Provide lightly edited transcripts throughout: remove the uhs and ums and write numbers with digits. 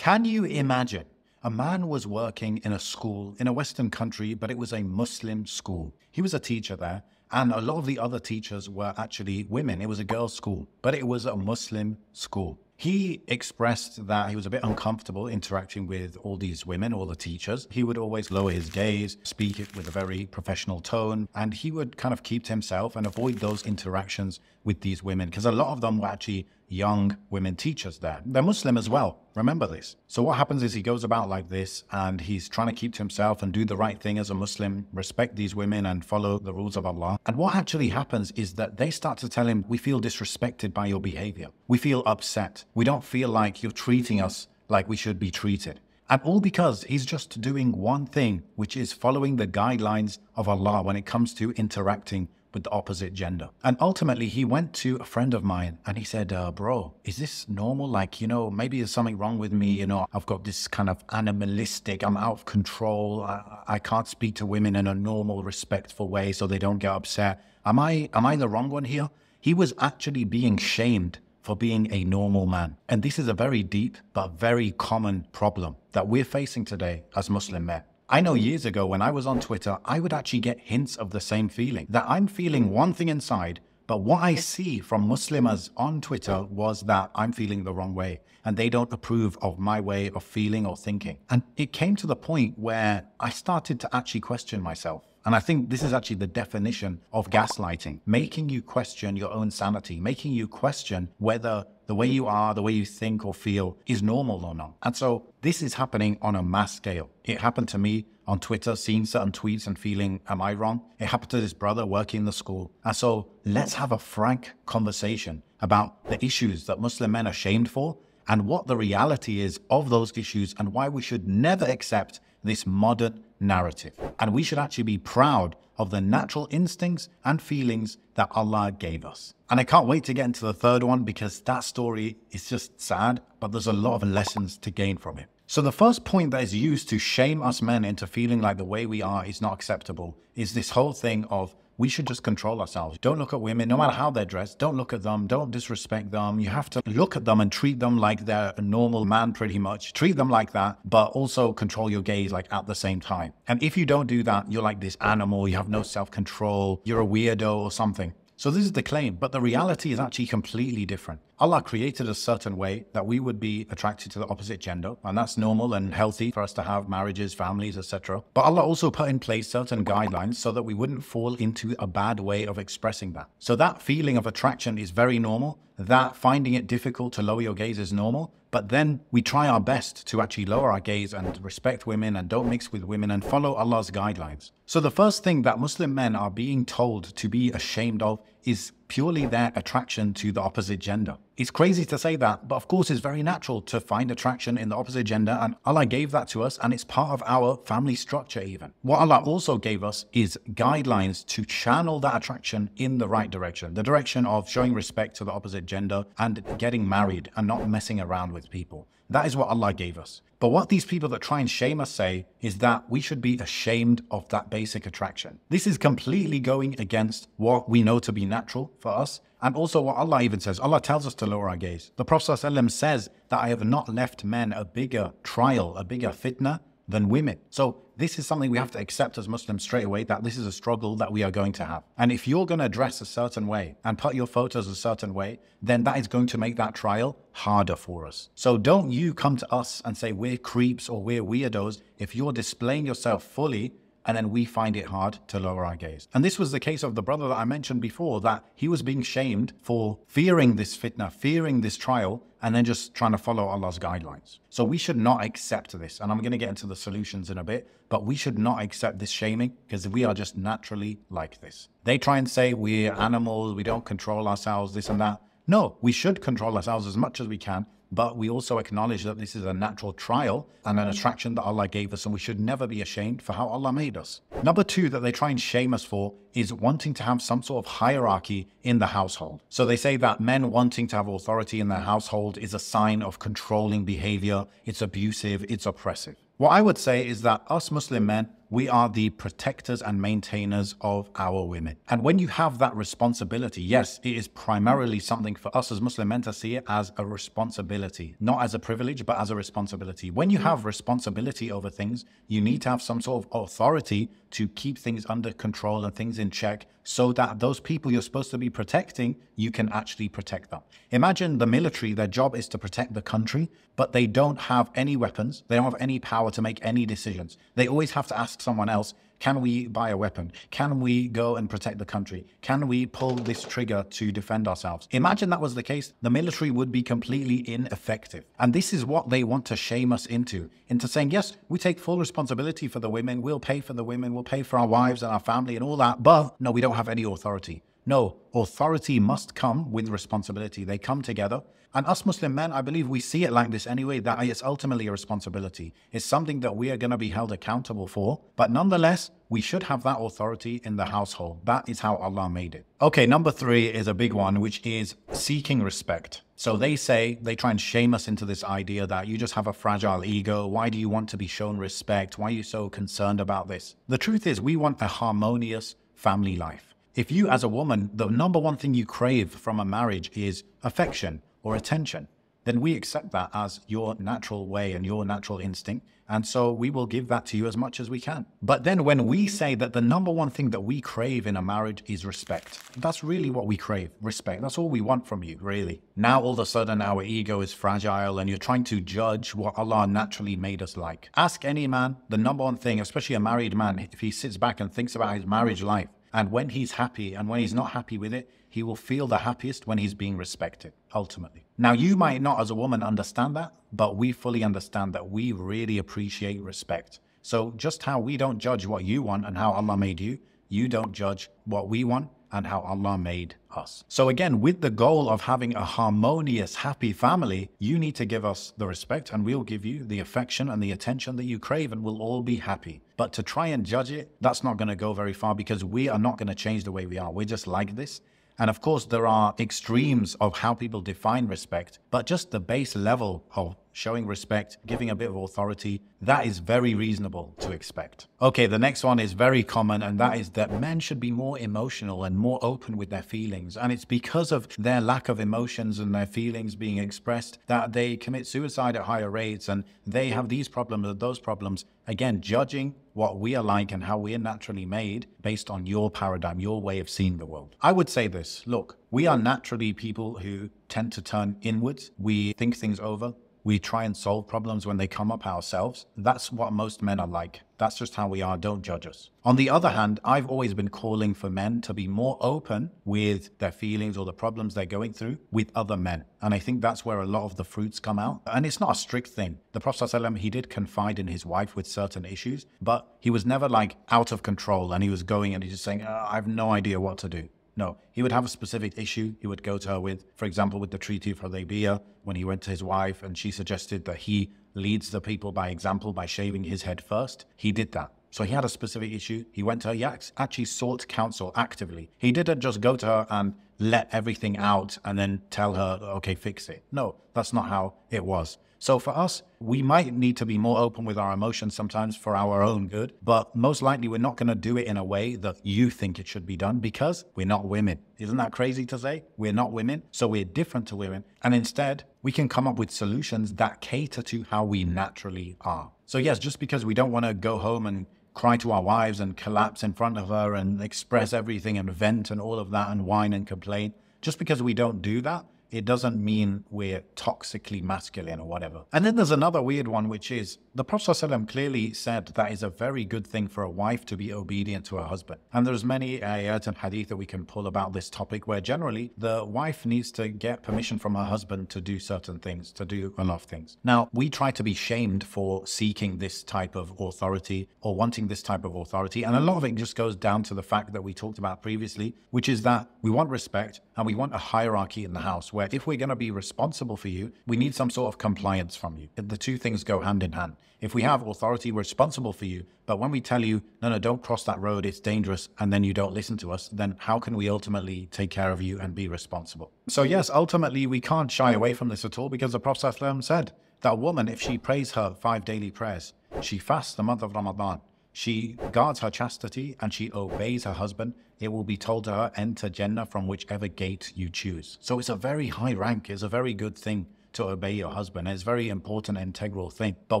Can you imagine? A man was working in a school in a Western country, but it was a Muslim school. He was a teacher there, and a lot of the other teachers were actually women. It was a girls' school, but it was a Muslim school. He expressed that he was a bit uncomfortable interacting with all these women, all the teachers. He would always lower his gaze, speak it with a very professional tone, and he would kind of keep to himself and avoid those interactions with these women, because a lot of them were actually young women teachers there. They're Muslim as well, remember this. So what happens is he goes about like this and he's trying to keep to himself and do the right thing as a Muslim, respect these women and follow the rules of Allah. And what actually happens is that they start to tell him, we feel disrespected by your behavior. We feel upset. We don't feel like you're treating us like we should be treated. And all because he's just doing one thing, which is following the guidelines of Allah when it comes to interacting with the opposite gender. And ultimately, he went to a friend of mine and he said, bro, is this normal? Like, you know, maybe there's something wrong with me. You know, I've got this kind of animalistic, I'm out of control. I can't speak to women in a normal, respectful way so they don't get upset. Am I the wrong one here? He was actually being shamed for being a normal man. And this is a very deep, but very common problem that we're facing today as Muslim men. I know years ago when I was on Twitter, I would actually get hints of the same feeling, that I'm feeling one thing inside, but what I see from Muslimas on Twitter was that I'm feeling the wrong way and they don't approve of my way of feeling or thinking. And it came to the point where I started to actually question myself. And I think this is actually the definition of gaslighting, making you question your own sanity, making you question whether the way you are, the way you think or feel is normal or not. And so this is happening on a mass scale. It happened to me on Twitter, seeing certain tweets and feeling, am I wrong? It happened to this brother working in the school. And so let's have a frank conversation about the issues that Muslim men are shamed for and what the reality is of those issues and why we should never accept this modern narrative. And we should actually be proud of the natural instincts and feelings that Allah gave us. And I can't wait to get into the third one because that story is just sad, but there's a lot of lessons to gain from it. So the first point that is used to shame us men into feeling like the way we are is not acceptable is this whole thing of we should just control ourselves. Don't look at women, no matter how they're dressed. Don't look at them. Don't disrespect them. You have to look at them and treat them like they're a normal man, pretty much. Treat them like that, but also control your gaze like at the same time. And if you don't do that, you're like this animal. You have no self-control. You're a weirdo or something. So this is the claim, but the reality is actually completely different. Allah created a certain way that we would be attracted to the opposite gender, and that's normal and healthy for us to have marriages, families, etc. But Allah also put in place certain guidelines so that we wouldn't fall into a bad way of expressing that. So that feeling of attraction is very normal, that finding it difficult to lower your gaze is normal, but then we try our best to actually lower our gaze and respect women and don't mix with women and follow Allah's guidelines. So the first thing that Muslim men are being told to be ashamed of is purely their attraction to the opposite gender. It's crazy to say that, but of course it's very natural to find attraction in the opposite gender, and Allah gave that to us, and it's part of our family structure even. What Allah also gave us is guidelines to channel that attraction in the right direction, the direction of showing respect to the opposite gender and getting married and not messing around with people. That is what Allah gave us. But what these people that try and shame us say is that we should be ashamed of that basic attraction. This is completely going against what we know to be natural for us and also what Allah even says. Allah tells us to lower our gaze. The Prophet ﷺ says that I have not left men a bigger trial, a bigger fitna than women. So this is something we have to accept as Muslims straight away, that this is a struggle that we are going to have. And if you're going to dress a certain way and put your photos a certain way, then that is going to make that trial harder for us. So don't you come to us and say we're creeps or we're weirdos if you're displaying yourself fully and then we find it hard to lower our gaze. And this was the case of the brother that I mentioned before, that he was being shamed for fearing this fitna, fearing this trial, and then just trying to follow Allah's guidelines. So we should not accept this. And I'm going to get into the solutions in a bit, but we should not accept this shaming because we are just naturally like this. They try and say we're animals, we don't control ourselves, this and that. No, we should control ourselves as much as we can, but we also acknowledge that this is a natural trial and an attraction that Allah gave us, and we should never be ashamed for how Allah made us. Number two that they try and shame us for is wanting to have some sort of hierarchy in the household. So they say that men wanting to have authority in their household is a sign of controlling behavior. It's abusive, it's oppressive. What I would say is that us Muslim men We are the protectors and maintainers of our women. And when you have that responsibility, yes, it is primarily something for us as Muslim men to see it as a responsibility, not as a privilege, but as a responsibility. When you have responsibility over things, you need to have some sort of authority to keep things under control and things in check so that those people you're supposed to be protecting, you can actually protect them. Imagine the military, their job is to protect the country, but they don't have any weapons. They don't have any power to make any decisions. They always have to ask someone else, can we buy a weapon? Can we go and protect the country? Can we pull this trigger to defend ourselves? Imagine that was the case. The military would be completely ineffective. And this is what they want to shame us into saying, yes, we take full responsibility for the women. We'll pay for the women. We'll pay for our wives and our family and all that. But no, we don't have any authority. No, authority must come with responsibility. They come together. And us Muslim men, I believe we see it like this anyway, that it's ultimately a responsibility. It's something that we are going to be held accountable for. But nonetheless, we should have that authority in the household. That is how Allah made it. Okay, number three is a big one, which is seeking respect. So they say, they try and shame us into this idea that you just have a fragile ego. Why do you want to be shown respect? Why are you so concerned about this? The truth is, we want a harmonious family life. If you as a woman, the number one thing you crave from a marriage is affection or attention, then we accept that as your natural way and your natural instinct. And so we will give that to you as much as we can. But then when we say that the number one thing that we crave in a marriage is respect, that's really what we crave, respect. That's all we want from you, really. Now, all of a sudden, our ego is fragile and you're trying to judge what Allah naturally made us like. Ask any man, the number one thing, especially a married man, if he sits back and thinks about his marriage life, and when he's happy and when he's not happy with it, he will feel the happiest when he's being respected, ultimately. Now, you might not as a woman understand that, but we fully understand that we really appreciate respect. So just how we don't judge what you want and how Allah made you, you don't judge what we want and how Allah made us. So again, with the goal of having a harmonious, happy family, you need to give us the respect and we'll give you the affection and the attention that you crave and we'll all be happy. But to try and judge it, that's not going to go very far because we are not going to change the way we are. We're just like this. And of course, there are extremes of how people define respect, but just the base level of showing respect, giving a bit of authority, that is very reasonable to expect. Okay, the next one is very common, and that is that men should be more emotional and more open with their feelings. And it's because of their lack of emotions and their feelings being expressed that they commit suicide at higher rates, and they have these problems and those problems. Again, judging what we are like and how we are naturally made based on your paradigm, your way of seeing the world. I would say this, look, we are naturally people who tend to turn inwards. We think things over. We try and solve problems when they come up ourselves. That's what most men are like. That's just how we are. Don't judge us. On the other hand, I've always been calling for men to be more open with their feelings or the problems they're going through with other men. And I think that's where a lot of the fruits come out. And it's not a strict thing. The Prophet ﷺ, he did confide in his wife with certain issues, but he was never like out of control and he was going and he's just saying, I have no idea what to do. No, he would have a specific issue he would go to her with. For example, with the Treaty of Hudaybiyah, when he went to his wife and she suggested that he leads the people by example by shaving his head first, he did that. So he had a specific issue. He went to her, he actually sought counsel actively. He didn't just go to her and let everything out and then tell her, okay, fix it. No, that's not how it was. So for us, we might need to be more open with our emotions sometimes for our own good, but most likely we're not going to do it in a way that you think it should be done because we're not women. Isn't that crazy to say? We're not women, so we're different to women. And instead, we can come up with solutions that cater to how we naturally are. So yes, just because we don't want to go home and cry to our wives and collapse in front of her and express everything and vent and all of that and whine and complain, just because we don't do that, it doesn't mean we're toxically masculine or whatever. And then there's another weird one, which is the Prophet ﷺ clearly said that is a very good thing for a wife to be obedient to her husband. And there's many ayat and hadith that we can pull about this topic where generally the wife needs to get permission from her husband to do certain things, to do a lot of things. Now, we try to be shamed for seeking this type of authority or wanting this type of authority. And a lot of it just goes down to the fact that we talked about previously, which is that we want respect and we want a hierarchy in the house. Where if we're going to be responsible for you, we need some sort of compliance from you. The two things go hand in hand. If we have authority, we're responsible for you. But when we tell you, no, don't cross that road, it's dangerous, and then you don't listen to us, then how can we ultimately take care of you and be responsible? So yes, ultimately, we can't shy away from this at all because the Prophet ﷺ said that a woman, if she prays her 5 daily prayers, she fasts the month of Ramadan, She guards her chastity and she obeys her husband. It will be told to her, enter Jannah from whichever gate you choose. So it's a very high rank. It's a very good thing to obey your husband. It's a very important, integral thing. But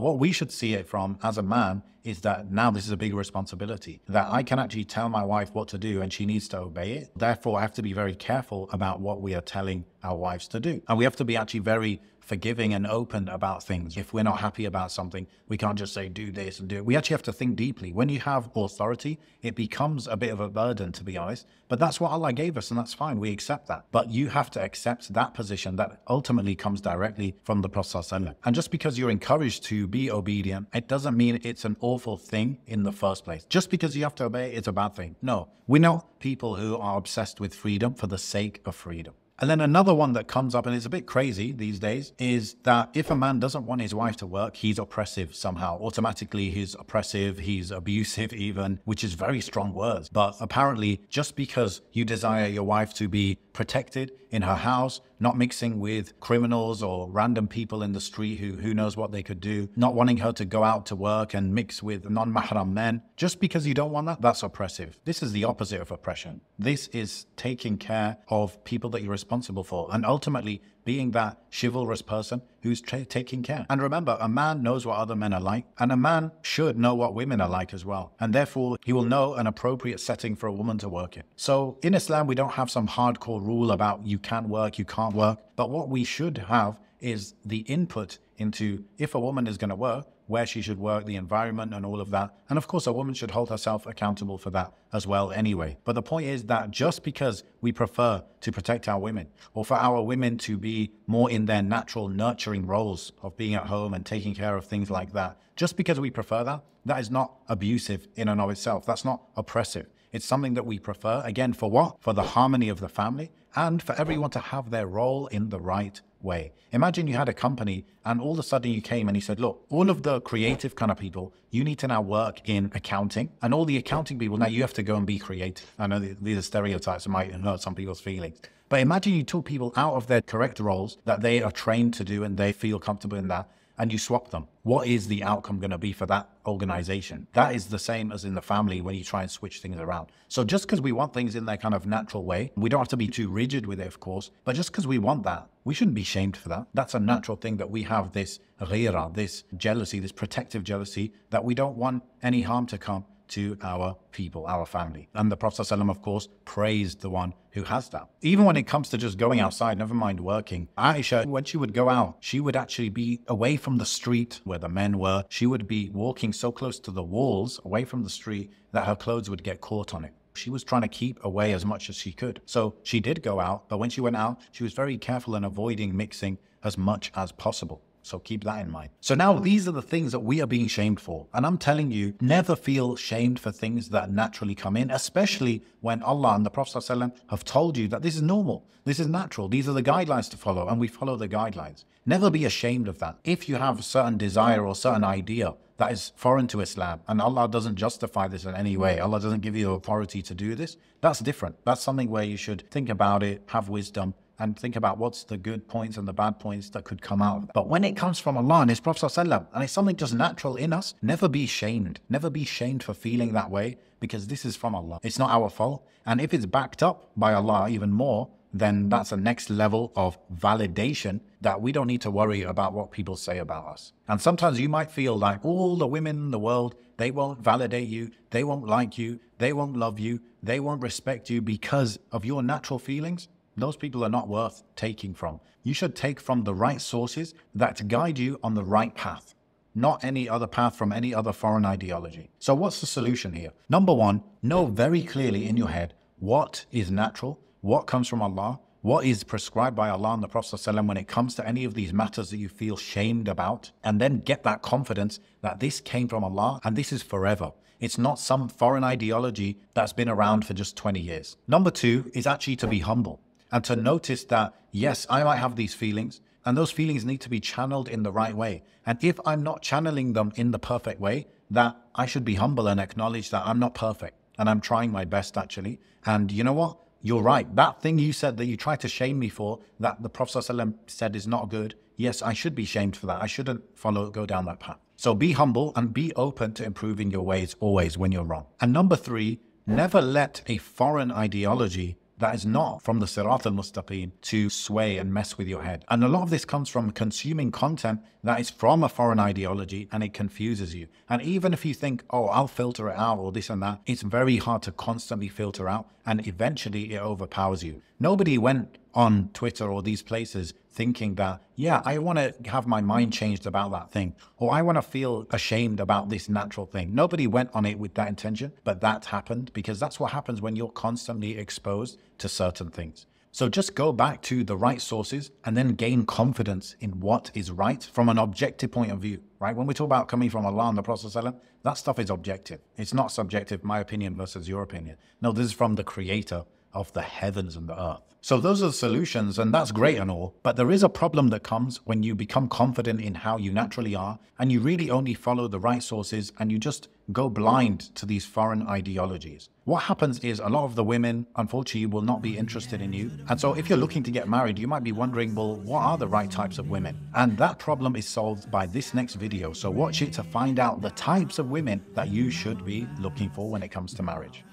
what we should see it from as a man is that now this is a big responsibility, that I can actually tell my wife what to do and she needs to obey it. Therefore, I have to be very careful about what we are telling our wives to do. And we have to be actually very forgiving and open about things. If we're not happy about something, we can't just say, do this and do it. We actually have to think deeply. When you have authority, it becomes a bit of a burden, to be honest. But that's what Allah gave us, and that's fine. We accept that. But you have to accept that position that ultimately comes directly from the Prophet ﷺ. And just because you're encouraged to be obedient, it doesn't mean it's an awful thing in the first place. Just because you have to obey, it's a bad thing. No, we're not people who are obsessed with freedom for the sake of freedom. And then another one that comes up, and it's a bit crazy these days, is that if a man doesn't want his wife to work, he's oppressive somehow. Automatically, he's oppressive, he's abusive even, which is very strong words. But apparently, just because you desire your wife to be protected in her house, not mixing with criminals or random people in the street who knows what they could do, not wanting her to go out to work and mix with non-mahram men, just because you don't want that, that's oppressive. This is the opposite of oppression. This is taking care of people that you're responsible for, and ultimately being that chivalrous person who's taking care. And remember, a man knows what other men are like, and a man should know what women are like as well. And therefore, he will know an appropriate setting for a woman to work in. So in Islam, we don't have some hardcore rule about you can work, you can't work. But what we should have is the input into if a woman is going to work, where she should work, the environment and all of that. And of course, a woman should hold herself accountable for that as well anyway. But the point is that just because we prefer to protect our women, or for our women to be more in their natural nurturing roles of being at home and taking care of things like that, just because we prefer that, that is not abusive in and of itself. That's not oppressive. It's something that we prefer, again, for what? For the harmony of the family and for everyone to have their role in the right way. Imagine you had a company and all of a sudden you came and he said, look, all of the creative kind of people, you need to now work in accounting, and all the accounting people, now you have to go and be creative. I know these are stereotypes that might hurt some people's feelings. But imagine you took people out of their correct roles that they are trained to do and they feel comfortable in that, and you swap them. What is the outcome going to be for that organization? That is the same as in the family when you try and switch things around. So just because we want things in their kind of natural way, we don't have to be too rigid with it, of course, but just because we want that, we shouldn't be shamed for that. That's a natural thing that we have, this ghira, this jealousy, this protective jealousy, that we don't want any harm to come to our people, our family. And the Prophet ﷺ, of course, praised the one who has that. Even when it comes to just going outside, never mind working, Aisha, when she would go out, she would actually be away from the street where the men were. She would be walking so close to the walls, away from the street, that her clothes would get caught on it. She was trying to keep away as much as she could. So she did go out, but when she went out, she was very careful in avoiding mixing as much as possible. So keep that in mind. So now these are the things that we are being shamed for. And I'm telling you, never feel shamed for things that naturally come in, especially when Allah and the Prophet ﷺ have told you that this is normal, this is natural, these are the guidelines to follow, and we follow the guidelines. Never be ashamed of that. If you have a certain desire or certain idea that is foreign to Islam, and Allah doesn't justify this in any way, Allah doesn't give you authority to do this, that's different. That's something where you should think about it, have wisdom, and think about what's the good points and the bad points that could come out of that. But when it comes from Allah and His Prophet ﷺ, and it's something just natural in us, never be shamed. Never be shamed for feeling that way, because this is from Allah. It's not our fault. And if it's backed up by Allah even more, then that's a next level of validation that we don't need to worry about what people say about us. And sometimes you might feel like all the women in the world, they won't validate you, they won't like you, they won't love you, they won't respect you because of your natural feelings. Those people are not worth taking from. You should take from the right sources that guide you on the right path, not any other path from any other foreign ideology. So what's the solution here? Number one, know very clearly in your head what is natural, what comes from Allah, what is prescribed by Allah and the Prophet ﷺ when it comes to any of these matters that you feel shamed about, and then get that confidence that this came from Allah and this is forever. It's not some foreign ideology that's been around for just 20 years. Number two is actually to be humble. And to notice that, yes, I might have these feelings, and those feelings need to be channeled in the right way. And if I'm not channeling them in the perfect way, that I should be humble and acknowledge that I'm not perfect, and I'm trying my best, actually. And you know what? You're right. That thing you said that you tried to shame me for, that the Prophet ﷺ said is not good, yes, I should be shamed for that. I shouldn't go down that path. So be humble and be open to improving your ways always when you're wrong. And number three, never let a foreign ideology that is not from the Sirat al-Mustaqim to sway and mess with your head. And a lot of this comes from consuming content that is from a foreign ideology and it confuses you. And even if you think, oh, I'll filter it out or this and that, it's very hard to constantly filter out and eventually it overpowers you. Nobody went on Twitter or these places thinking that, yeah, I want to have my mind changed about that thing, or I want to feel ashamed about this natural thing. Nobody went on it with that intention, but that happened because that's what happens when you're constantly exposed to certain things. So just go back to the right sources and then gain confidence in what is right from an objective point of view, right? When we talk about coming from Allah and the Prophet ﷺ, that stuff is objective. It's not subjective, my opinion versus your opinion. No, this is from the Creator of the heavens and the earth. So those are the solutions, and that's great and all, but there is a problem that comes when you become confident in how you naturally are and you really only follow the right sources and you just go blind to these foreign ideologies. What happens is a lot of the women, unfortunately, will not be interested in you. And so if you're looking to get married, you might be wondering, well, what are the right types of women? And that problem is solved by this next video. So watch it to find out the types of women that you should be looking for when it comes to marriage.